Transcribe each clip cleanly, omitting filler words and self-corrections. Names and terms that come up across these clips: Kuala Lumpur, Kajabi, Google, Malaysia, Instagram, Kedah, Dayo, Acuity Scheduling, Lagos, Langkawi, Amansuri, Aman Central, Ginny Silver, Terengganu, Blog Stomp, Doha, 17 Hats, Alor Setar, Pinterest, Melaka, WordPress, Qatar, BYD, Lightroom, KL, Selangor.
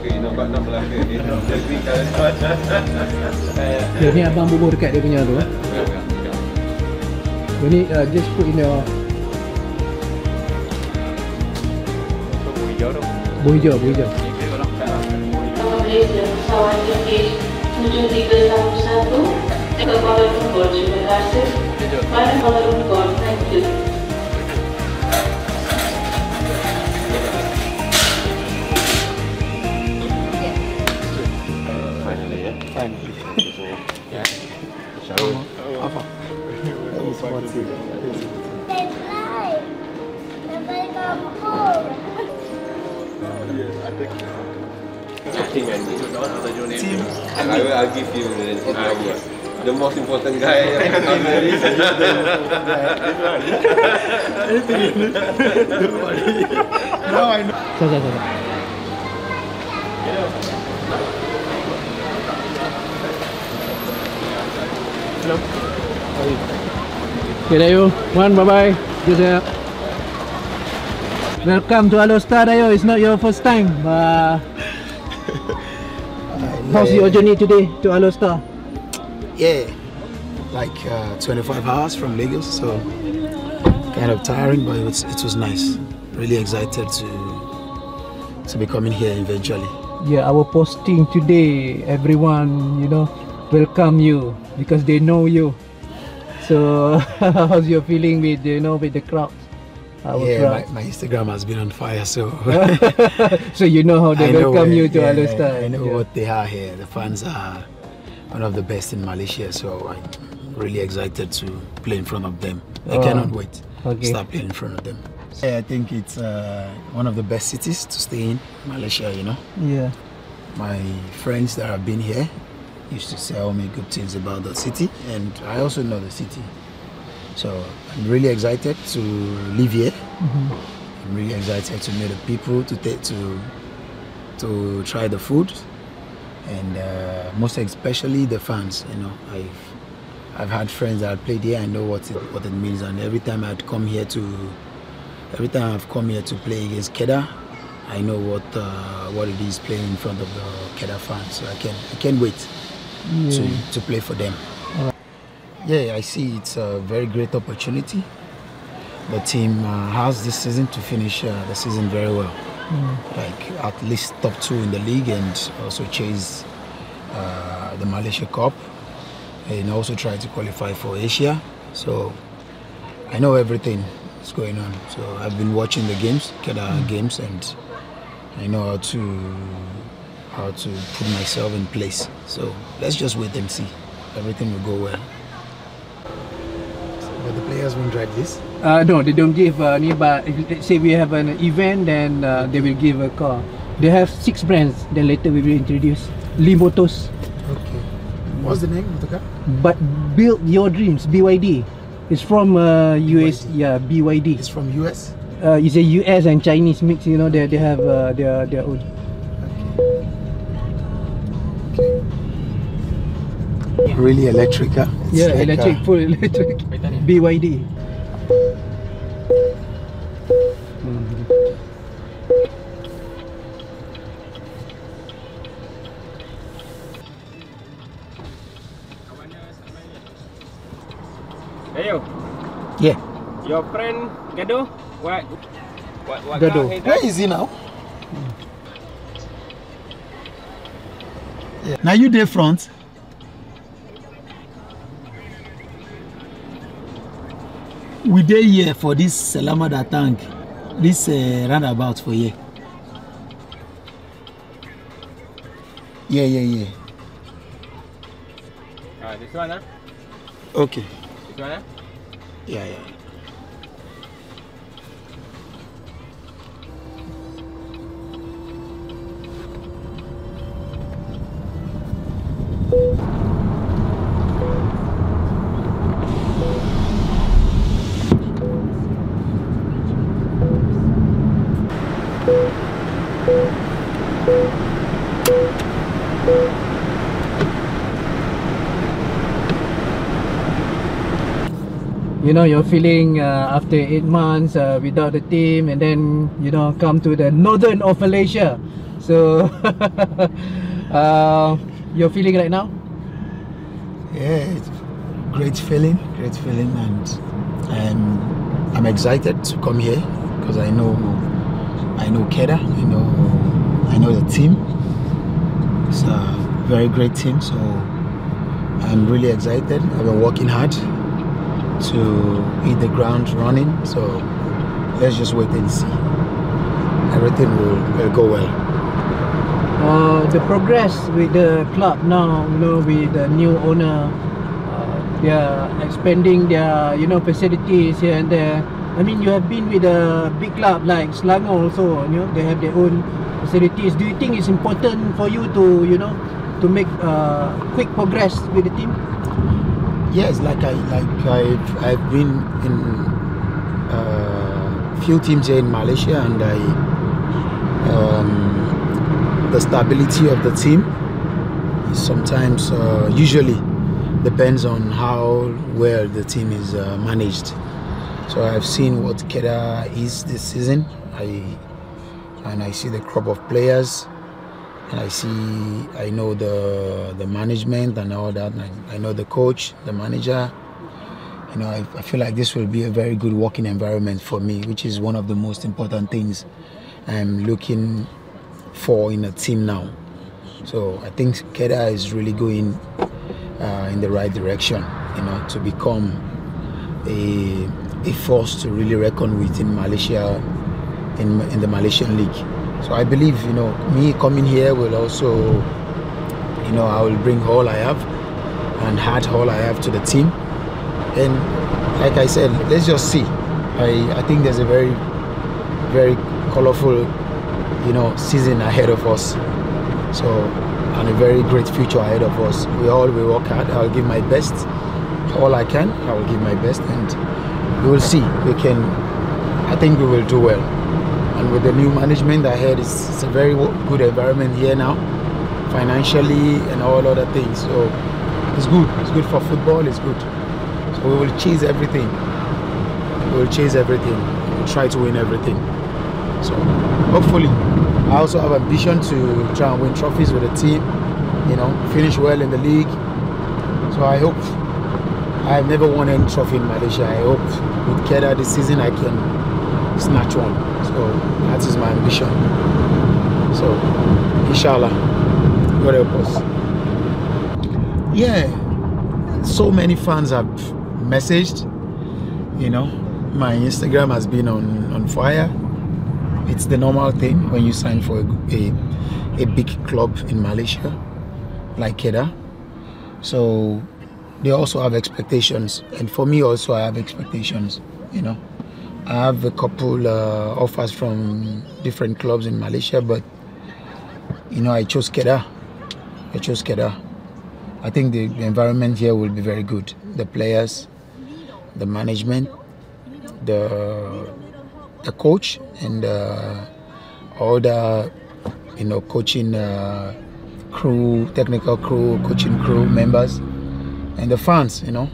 Melaka, you nampak nak Melaka ni. Jadi kalau macam ni abang bubuh dekat dia punya tu. Ni just put in your buih hijau. Malaysia pesawat Turkish 7311 ke Kuala Lumpur. Terima kasih. Mari Kuala Lumpur. Thank you. Finally ya. Finally. Ya. Shower. Apa? I'll give you the most important guy. Now I know. Hello. Okay, Dayo. One, bye-bye. Welcome to Alor Setar, Dayo. It's not your first time. How's your journey today to Alor Setar? Yeah, like 25 hours from Lagos, so kind of tiring, but it was nice. Really excited to be coming here eventually. Yeah, our posting today, everyone, you know, welcome you because they know you. So how's your feeling with, you know, with the crowd? Yeah, my Instagram has been on fire, so so you know how they welcome you to Alor Setar. I know what they are here. The fans are one of the best in Malaysia, so I'm really excited to play in front of them. I cannot wait to start playing in front of them. Yeah, I think it's one of the best cities to stay in Malaysia, you know. Yeah, my friends that have been here used to tell me good things about the city, and I also know the city. So I'm really excited to live here. Mm-hmm. I'm really excited to meet the people, to try the food, and most especially the fans. You know, I've had friends that played here. I know what it means. And every time I've come here to play against Kedah, I know what it is playing in front of the Kedah fans. So I can't wait to play for them. Yeah, I see it's a very great opportunity. The team has this season to finish the season very well. Mm. Like at least top 2 in the league, and also chase the Malaysia Cup, and also try to qualify for Asia. So I know everything that's going on. So I've been watching the games, Kedah games, and I know how to put myself in place. So let's just wait and see. Everything will go well. But the players won't drive this? No, they don't give any, but let's say we have an event, then they will give a car. They have 6 brands, then later we will introduce Limotos. Okay. What's the name of the car? But Build Your Dreams, BYD. It's from US, BYD. Yeah, BYD. It's from US? It's a US and Chinese mix, you know, they have their own. Really electric, huh? Yeah, like electric, full electric. BYD. Mm-hmm. Hey, yeah. Your friend Gado? What Gado? Where is he now? Yeah. Now you there front. We dey here for this Selamada tank, this roundabout for here. Yeah. This one, huh? Okay. This one, huh? Yeah. you know, your feeling after 8 months without a team, and then, you know, come to the northern of Malaysia. So your feeling right now? Yeah, it's a great feeling, and I'm excited to come here because I know Kedah, I know the team. It's a very great team, so I'm really excited. I've been working hard to hit the ground running, so let's just wait and see. Everything will go well. The progress with the club now, you know, with the new owner, they are expanding their, you know, facilities here and there. I mean, you have been with a big club like Selangor also, you know, they have their own facilities. Do you think it's important for you to, you know, to make quick progress with the team? Yes, I've been in few teams here in Malaysia, and the stability of the team sometimes, usually, depends on how well the team is managed. So I've seen what Kedah is this season. I see the crop of players. And I know the management and all that. And I know the coach, the manager. You know, I feel like this will be a very good working environment for me, which is one of the most important things I'm looking for in a team now. So I think Kedah is really going in the right direction, you know, to become a force to really reckon with in Malaysia, in the Malaysian league. So I believe, you know, me coming here will also, you know, I will bring all I have and add all I have to the team. And like I said, let's just see. I think there's a very, very colorful, you know, season ahead of us. So, and a very great future ahead of us. We all will work hard. I'll give my best. All I can, I will give my best. And we will see. We can, I think we will do well. And with the new management I heard, it's a very good environment here now, financially and all other things. So it's good. It's good for football. It's good. So we will chase everything. We will chase everything. We'll try to win everything. So hopefully, I also have ambition to try and win trophies with the team. You know, finish well in the league. So I hope. I've never won any trophy in Malaysia. I hope with Kedah this season I can snatch one. So that is my ambition. So inshallah, God help us. Yeah, so many fans have messaged, you know, my Instagram has been on fire. It's the normal thing when you sign for a big club in Malaysia like Kedah. So they also have expectations, and for me also I have expectations, you know. I have a couple offers from different clubs in Malaysia, but you know, I chose Kedah. I chose Kedah. I think the environment here will be very good. The players, the management, the coach, and all the, you know, coaching crew, technical crew, coaching crew members, and the fans, you know.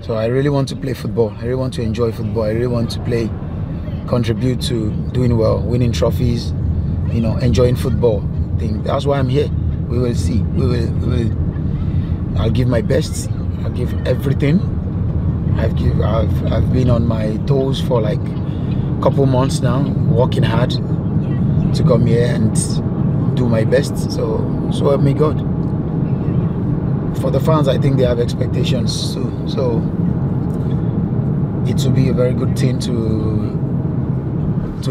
So I really want to play football. I really want to enjoy football. I really want to play, contribute to doing well, winning trophies, you know, enjoying football. I think that's why I'm here. We will see. We will. I'll give my best. I'll give everything. I've been on my toes for like a couple months now, working hard to come here and do my best. So help me God. For the fans, I think they have expectations too. So it will be a very good thing to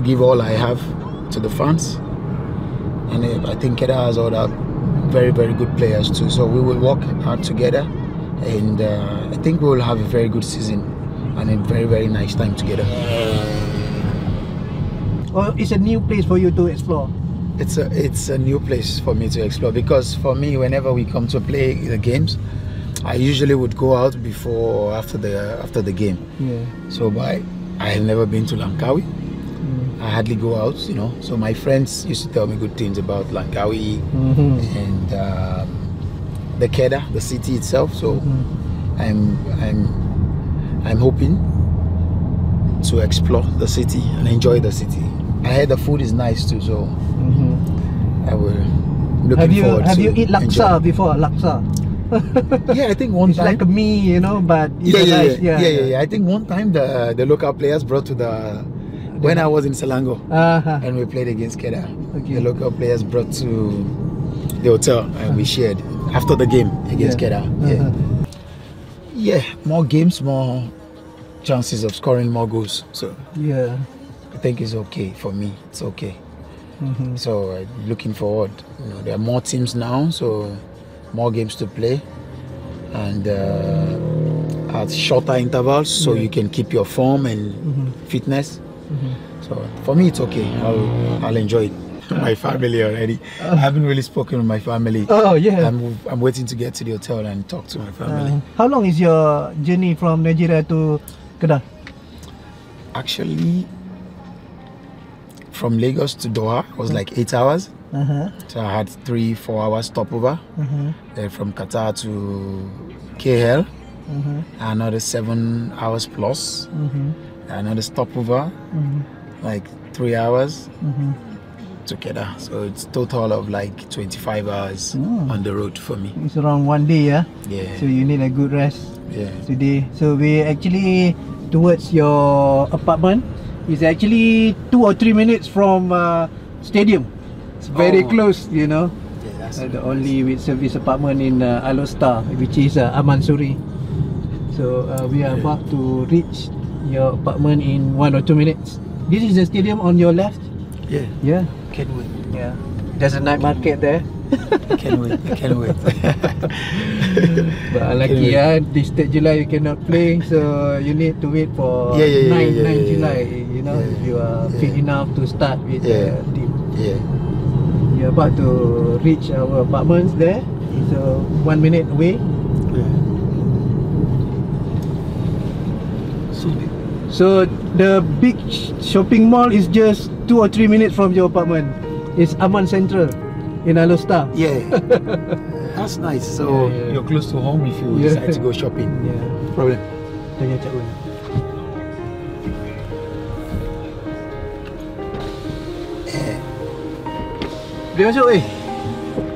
give all I have to the fans. And I think Kedah has all that very, very good players too. So we will work hard together, and I think we will have a very good season and a very, very nice time together. Well, it's a new place for you to explore. It's a new place for me to explore, because for me, whenever we come to play the games, I usually would go out before or after the game. Yeah. So I have never been to Langkawi. I hardly go out, you know. So my friends used to tell me good things about Langkawi and the Kedah, the city itself. So I'm I'm hoping to explore the city and enjoy the city. I heard the food is nice too, so I will looking forward to. Have you eaten laksa before? Laksa? Yeah, I think one time. It's like a mee, you know, but it's nice. I think one time the local players brought to the... When I was in Selangor and we played against Kedah, the local players brought to the hotel and we shared after the game against Kedah. Yeah, more games, more chances of scoring more goals. So yeah, I think it's okay for me. It's okay. So looking forward. You know, there are more teams now, so more games to play, and at shorter intervals, so you can keep your form and fitness. So for me, it's okay. I'll enjoy it. My family already. I haven't really spoken with my family. Oh yeah. I'm waiting to get to the hotel and talk to my family. How long is your journey from Nigeria to Kedah? Actually, from Lagos to Doha was like 8 hours. So I had 3-4 hours stopover. Then from Qatar to KL, another 7 hours plus. Another stopover, like 3 hours to Kedah. So it's total of like 25 hours on the road for me. It's around 1 day, yeah? Yeah. So you need a good rest today. So we actually, towards your apartment, is actually 2 or 3 minutes from stadium. It's very close, you know. Yeah, that's the only with service apartment in Alor Setar, which is Amansuri. So we are about to reach your apartment in 1 or 2 minutes. This is the stadium on your left. Yeah. Yeah. Can't wait. Yeah. There's a night market there. Can't wait. I can't wait. But lucky, this 3rd July you cannot play, so you need to wait for 9 July. You know, if you are fit enough to start with the team. Yeah. You're about to reach our apartments there. It's 1 minute away. Yeah. So the big shopping mall is just 2 or 3 minutes from your apartment. It's Aman Central in Alor Setar. Yeah, that's nice. So you're close to home if you decide to go shopping. Yeah, no problem. Tanya Cik Un. Boleh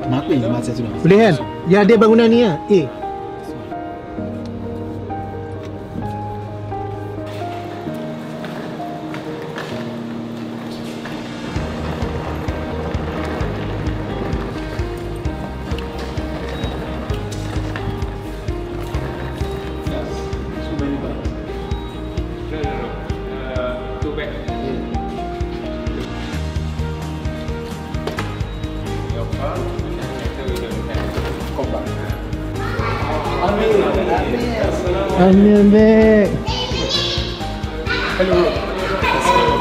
masuk masa sudah. Boleh kan? Ya, ada bangunan ni lah. Amir back. Hello.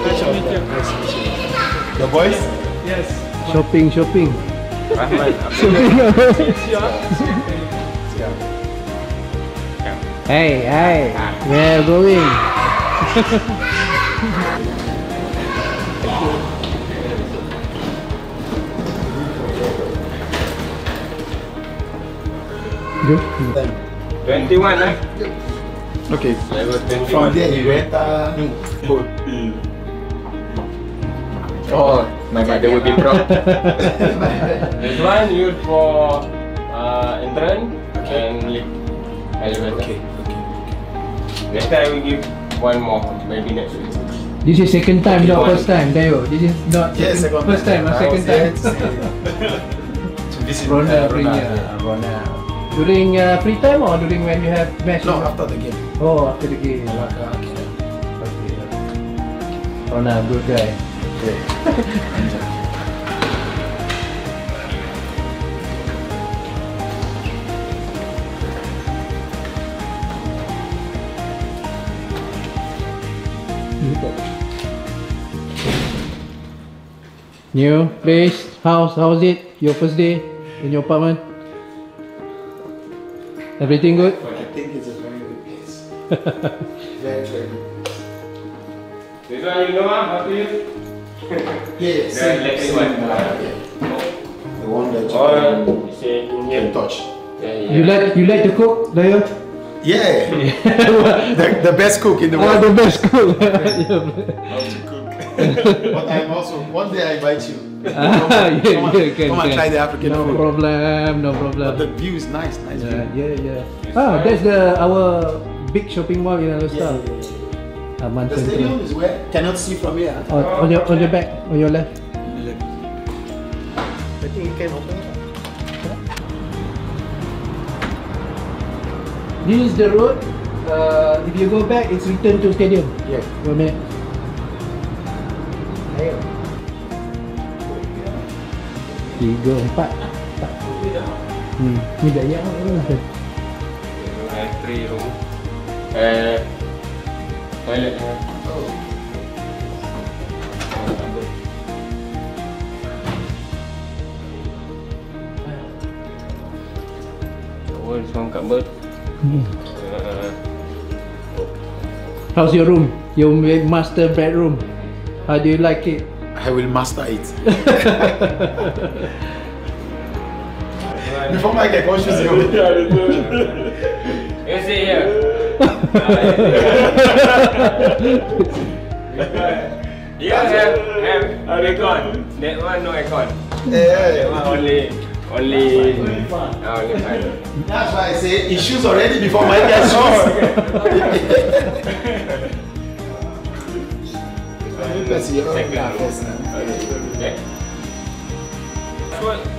Nice to meet you. Your boys? Yes. Shopping, shopping. Hey, hey. Where are you going? Good. 21, eh? Okay, from there you went food. Oh, my mother will be proud. This one used for entrance and lift elevator. Okay. Next time I will give one more, maybe next week. This is second time, not first time, Dayo. This is not first time, not second time. This is Rona. During free time or during when you have match? No, after the game. Oh, after the game. Okay. Oh, no, good guy. Okay. New place, house, how's it? Your first day in your apartment? Everything good? I think it's a very good place. Very good place. This one you know, how to use? Yes. The electric one. The one that you can touch. You like to cook, Dayo? Yeah, the best cook in the world. The best cook. How to cook. But I'm also, one day I invite you. Come on, try the African food. No problem, no problem. But the view is nice, view. That's our big shopping mall in Alor Setar. Aman Central. The stadium is where? Cannot see from here. On your back, on your left. I think you can open it. This is the road. If you go back, it's returned to stadium. Yeah. 1 minute. Dayo. 3, 4. Ni Dayo. Three room. Toilet. Oh. Oh, this one cupboard. How's your room? Your master bedroom? How do you like it? I will master it. Before I get conscious, you see here. Yes, I have aircon. That one no aircon. Yeah, that one only fine. That's why I say issues already before my guys. Let's see your own car first.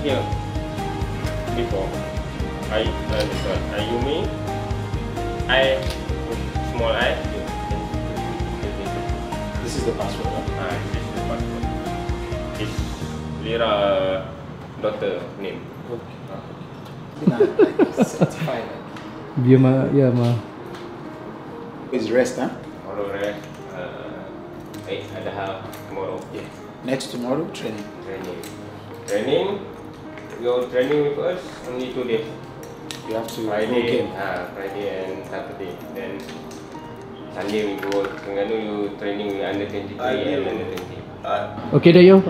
Here before I you me I small I. This is the password. This is the password. It's Lira. Daughter name. Okay. It's fine. Dia mah, ya mah. Is rest, huh? Tomorrow rest. Ada hal tomorrow. Yeah. Next tomorrow training. Training. Your training with us only 2 days. You have to Friday. Friday and Saturday. Then Sunday we go. Terengganu you training with under 23 and under 20. Okay, Dayo,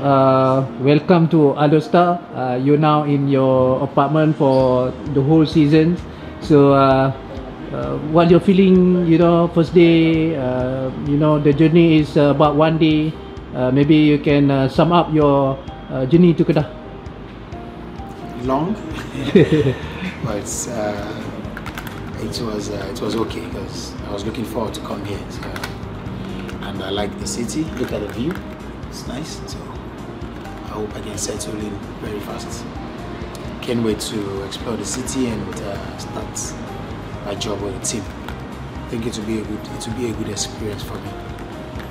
welcome to Alor Setar. You're now in your apartment for the whole season. So, what you're feeling, you know, first day, you know, the journey is about 1 day. Maybe you can sum up your journey to Kedah. Long, but it was okay because I was looking forward to come here, so, and I like the city. Look at the view. It's nice, so I hope I can settle in very fast. Can't wait to explore the city and start my job with the team. I think it will be a good experience for me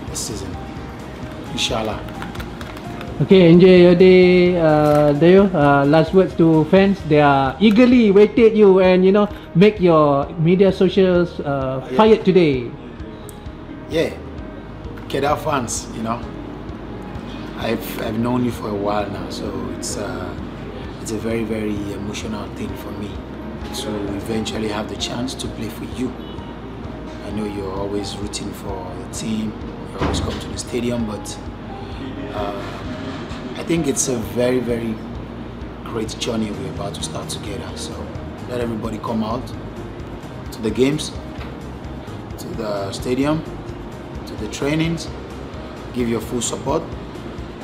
this season. Inshallah. Okay, enjoy your day, Dayo. Last words to fans. They are eagerly waiting you, and you know, make your media socials fire today. Yeah, Kedah fans, you know. I've known you for a while now, so it's a very, very emotional thing for me to eventually have the chance to play for you. I know you're always rooting for the team, you always come to the stadium, but I think it's a very, very great journey we're about to start together. So let everybody come out to the games, to the stadium, to the trainings, give your full support.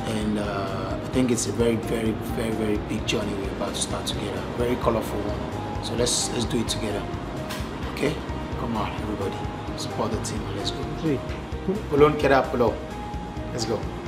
And I think it's a very, very, very, very big journey we're about to start together. Very colorful one. So let's do it together. Okay? Come on, everybody. Support the team. Let's go. Let's go.